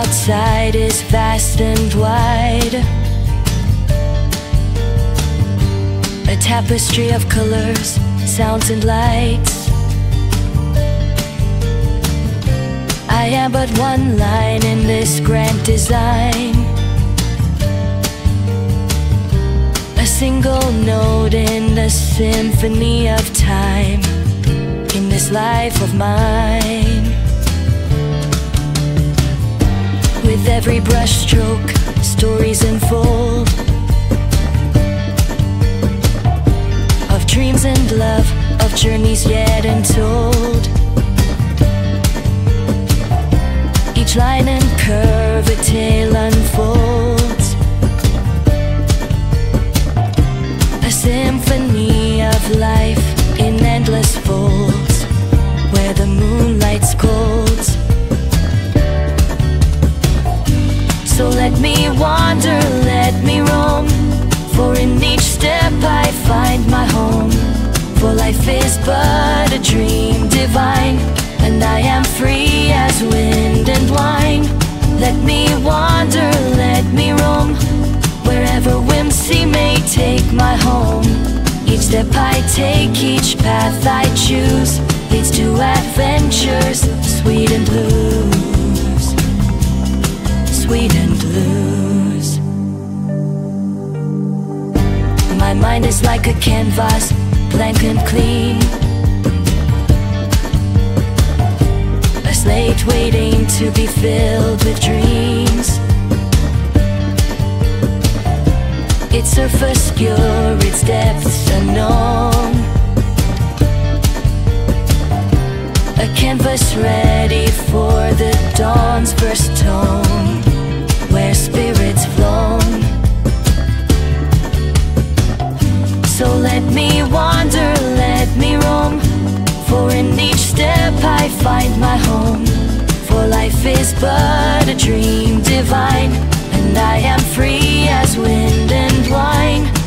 outside is vast and wide, a tapestry of colors, sounds and lights. I am but one line in this grand design, a single note in the symphony of time, in this life of mine. With every brushstroke, stories unfold of dreams and love, of journeys yet untold. Each line and curve, a tale unfolds, a symphony of life in endless folds, where the moonlight scolds. So let me wander, let me roam, for in each step I find my home. For life is but a dream divine, and I am free as wind and wine. Let me wander, let me roam, wherever whimsy may take my home. Each step I take, each path I choose, leads to adventures, sweet and blue. Sweet and blues. My mind is like a canvas, blank and clean, a slate waiting to be filled with dreams. Its surface pure, its depths unknown, a canvas ready for the dawn's first tone, where spirits flown. So let me wander, let me roam, for in each step I find my home. For life is but a dream divine, and I am free as wind and wine.